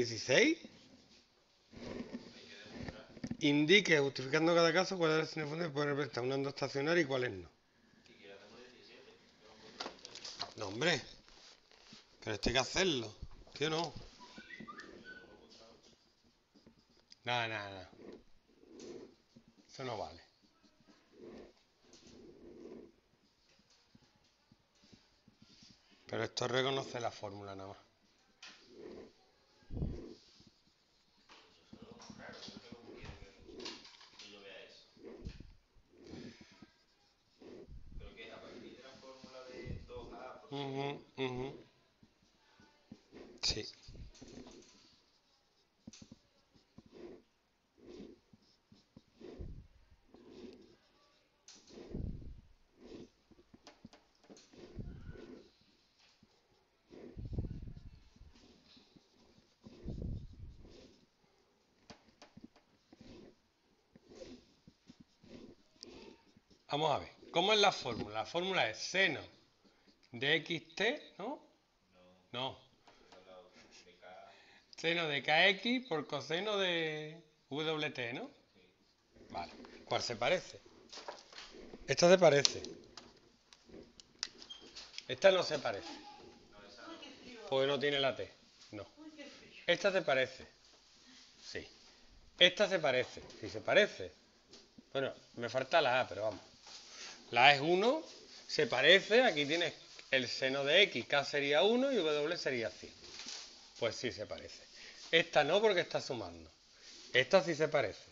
16. Indique, justificando cada caso, cuáles cinefones pueden representar una onda estacionaria y cuáles no. No, hombre. Pero esto hay que hacerlo. Tío, no. Nada. Eso no vale. Pero esto reconoce la fórmula nada más. Sí. Vamos a ver, ¿cómo es la fórmula? La fórmula es seno de xt, ¿no? No. Seno de kx por coseno de wt, ¿no? Sí. Vale. ¿Cuál se parece? Esta se parece. Esta no se parece. Porque no tiene la t. No. Esta se parece. Sí. Esta se parece. Sí, se parece. Bueno, me falta la a, pero vamos. La a es 1. Se parece. Aquí tienes el seno de x. K sería 1 y w sería 100. Pues sí se parece. Esta no, porque está sumando. Esta sí se parece.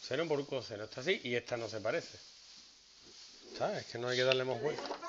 Seno por coseno, esta sí, y esta no se parece. ¿Sabes? Es que no hay que darle más vueltas.